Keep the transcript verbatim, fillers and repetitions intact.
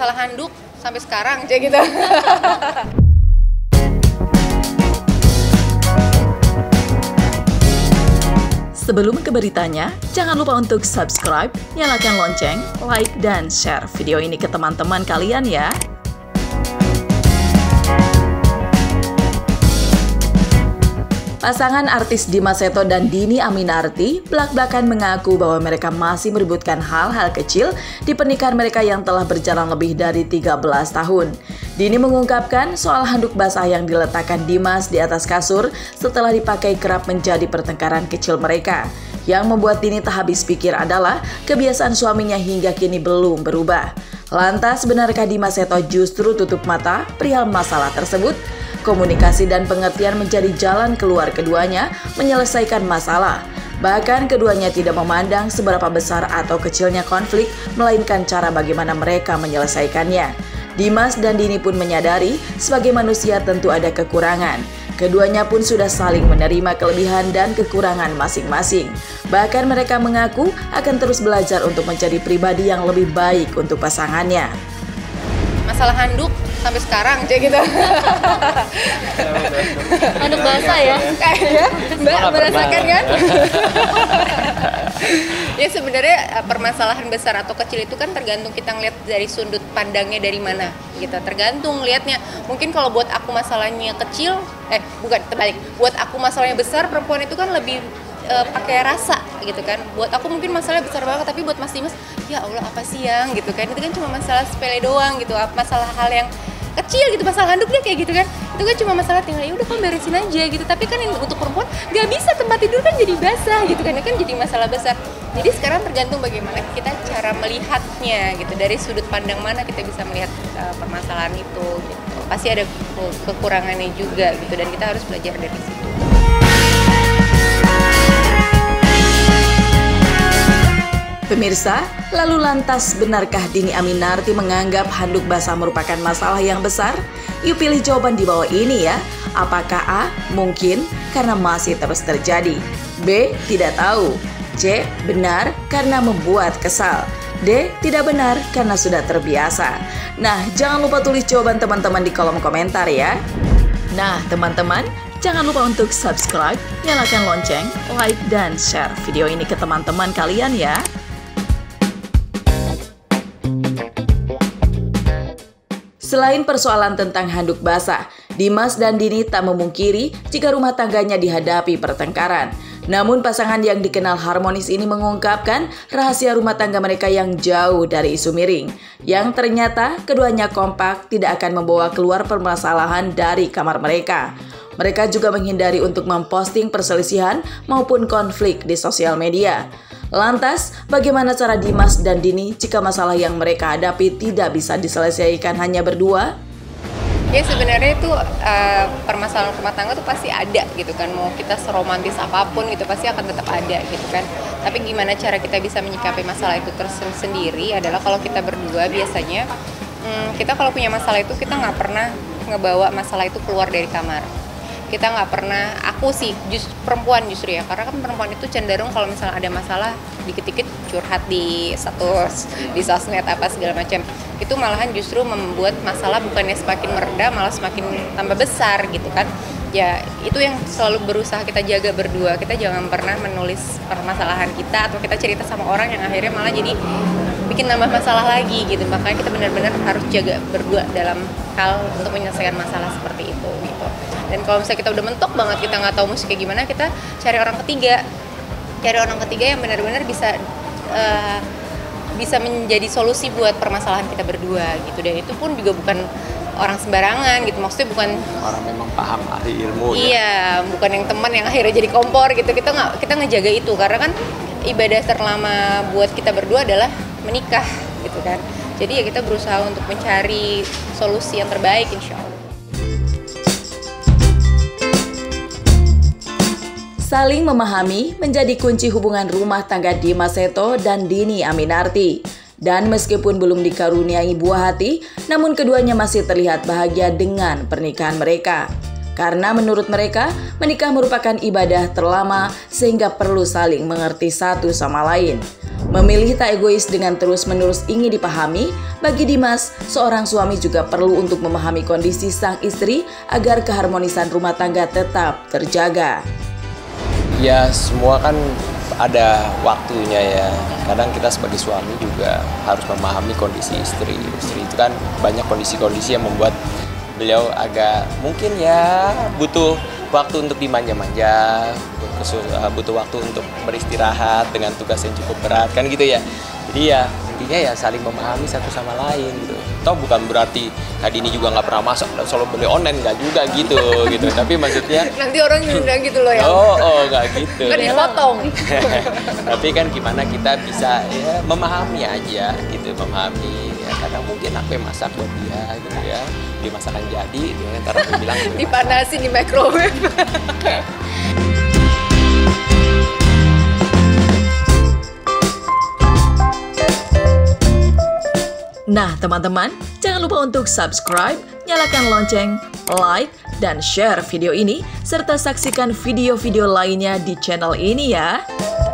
masalah handuk sampai sekarang aja gitu. Sebelum ke beritanya, jangan lupa untuk subscribe, nyalakan lonceng, like, dan share video ini ke teman-teman kalian ya. Pasangan artis Dimas Seto dan Dhini Aminarti belak-belakan mengaku bahwa mereka masih merebutkan hal-hal kecil di pernikahan mereka yang telah berjalan lebih dari tiga belas tahun. Dhini mengungkapkan soal handuk basah yang diletakkan Dimas di atas kasur setelah dipakai kerap menjadi pertengkaran kecil mereka. Yang membuat Dhini tak habis pikir adalah kebiasaan suaminya hingga kini belum berubah. Lantas benarkah Dimas Seto justru tutup mata perihal masalah tersebut? Komunikasi dan pengertian menjadi jalan keluar keduanya menyelesaikan masalah. Bahkan keduanya tidak memandang seberapa besar atau kecilnya konflik, melainkan cara bagaimana mereka menyelesaikannya. Dimas dan Dhini pun menyadari sebagai manusia tentu ada kekurangan. Keduanya pun sudah saling menerima kelebihan dan kekurangan masing-masing. Bahkan mereka mengaku akan terus belajar untuk menjadi pribadi yang lebih baik untuk pasangannya. Masalah handuk sampai sekarang aja gitu. Handuk basah ya? Kayaknya Mbak merasakan kan? Ya sebenarnya permasalahan besar atau kecil itu kan tergantung kita ngeliat dari sudut pandangnya dari mana gitu, tergantung liatnya. Mungkin kalau buat aku masalahnya kecil, eh bukan terbalik, buat aku masalahnya besar, perempuan itu kan lebih e, pakai rasa gitu kan. Buat aku mungkin masalahnya besar banget, tapi buat Mas Dimas, ya Allah apa sih yang gitu kan, itu kan cuma masalah sepele doang gitu, masalah hal yang kecil gitu, masalah handuknya kayak gitu kan, itu kan cuma masalah tinggal ya udah kan beresin aja gitu. Tapi kan untuk perempuan nggak bisa, tempat tidur kan jadi basah gitu kan, kan jadi masalah besar. Jadi sekarang tergantung bagaimana kita cara melihatnya gitu, dari sudut pandang mana kita bisa melihat uh, permasalahan itu gitu. Pasti ada kekurangannya juga gitu, dan kita harus belajar dari situ. Pemirsa, lalu lantas benarkah Dhini Aminarti menganggap handuk basah merupakan masalah yang besar? Yuk pilih jawaban di bawah ini ya. Apakah A. mungkin karena masih terus terjadi, B. tidak tahu, C. benar karena membuat kesal, D. tidak benar karena sudah terbiasa? Nah, jangan lupa tulis jawaban teman-teman di kolom komentar ya. Nah teman-teman, jangan lupa untuk subscribe, nyalakan lonceng, like, dan share video ini ke teman-teman kalian ya. Selain persoalan tentang handuk basah, Dimas dan Dhini tak memungkiri jika rumah tangganya dihadapi pertengkaran. Namun pasangan yang dikenal harmonis ini mengungkapkan rahasia rumah tangga mereka yang jauh dari isu miring. Yang ternyata keduanya kompak tidak akan membawa keluar permasalahan dari kamar mereka. Mereka juga menghindari untuk memposting perselisihan maupun konflik di sosial media. Lantas, bagaimana cara Dimas dan Dhini jika masalah yang mereka hadapi tidak bisa diselesaikan hanya berdua? Ya sebenarnya itu uh, permasalahan rumah tangga tuh pasti ada gitu kan. Mau kita seromantis apapun gitu pasti akan tetap ada gitu kan. Tapi gimana cara kita bisa menyikapi masalah itu tersendiri adalah kalau kita berdua biasanya hmm, kita kalau punya masalah itu kita nggak pernah ngebawa masalah itu keluar dari kamar. Kita nggak pernah, aku sih just, perempuan justru ya, karena kan perempuan itu cenderung kalau misalnya ada masalah dikit-dikit curhat di status, di sosmed apa segala macam. Itu malahan justru membuat masalah bukannya semakin mereda, malah semakin tambah besar gitu kan. Ya itu yang selalu berusaha kita jaga berdua, kita jangan pernah menulis permasalahan kita atau kita cerita sama orang yang akhirnya malah jadi bikin nambah masalah lagi gitu. Makanya kita benar-benar harus jaga berdua dalam hal untuk menyelesaikan masalah seperti itu gitu. Dan kalau misalnya kita udah mentok banget, kita nggak tahu mesti kayak gimana, kita cari orang ketiga, cari orang ketiga yang benar-benar bisa uh, bisa menjadi solusi buat permasalahan kita berdua gitu. Dan itu pun juga bukan orang sembarangan gitu, maksudnya bukan orang memang paham ahli ilmu. Iya, ya? Bukan yang teman yang akhirnya jadi kompor gitu. Kita nggak kita ngejaga itu karena kan ibadah terlama buat kita berdua adalah menikah gitu kan. Jadi ya kita berusaha untuk mencari solusi yang terbaik insya Allah. Saling memahami menjadi kunci hubungan rumah tangga Dimas Seto dan Dhini Aminarti. Dan meskipun belum dikaruniai buah hati, namun keduanya masih terlihat bahagia dengan pernikahan mereka. Karena menurut mereka, menikah merupakan ibadah terlama sehingga perlu saling mengerti satu sama lain. Memilih tak egois dengan terus-menerus ingin dipahami, bagi Dimas, seorang suami juga perlu untuk memahami kondisi sang istri agar keharmonisan rumah tangga tetap terjaga. Ya, semua kan ada waktunya ya. Kadang kita sebagai suami juga harus memahami kondisi istri. Istri itu kan banyak kondisi-kondisi yang membuat beliau agak mungkin ya butuh waktu untuk dimanja-manja, butuh waktu untuk beristirahat dengan tugas yang cukup berat, kan gitu ya. Jadi ya intinya ya saling memahami satu sama lain gitu. Toh bukan berarti Kak Dhini juga nggak pernah masak, selalu beli online, nggak juga gitu gitu. Tapi maksudnya nanti orang nyunda gitu loh ya. Oh, oh nggak gitu. Nggak dipotong. Tapi kan gimana kita bisa ya memahami aja gitu, memahami. Kadang mungkin aku yang masak buat dia gitu ya, dia masakan jadi dia ntar aku bilang dipanasin di microwave. Nah teman-teman, jangan lupa untuk subscribe, nyalakan lonceng, like, dan share video ini, serta saksikan video-video lainnya di channel ini ya.